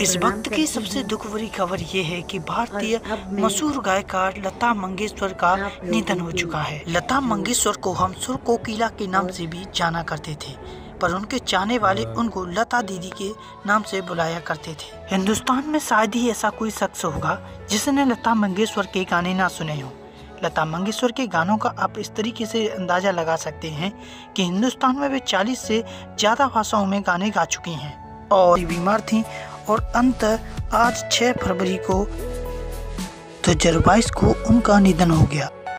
इस वक्त की सबसे दुख भरी खबर ये है कि भारतीय मशहूर गायिका लता मंगेशकर का निधन हो चुका है। लता मंगेशकर को हम सुर कोकिला के नाम से भी जाना करते थे, पर उनके चाहने वाले उनको लता दीदी के नाम से बुलाया करते थे। हिंदुस्तान में शायद ही ऐसा कोई शख्स होगा जिसने लता मंगेशकर के गाने ना सुने हों। लता मंगेशकर के गानों का आप इस तरीके से अंदाज़ा लगा सकते हैं कि हिंदुस्तान में वे 40 से ज़्यादा भाषाओं में गाने गा चुकी हैं और बीमार थीं और अंत आज 6 फरवरी को 2022 को उनका निधन हो गया।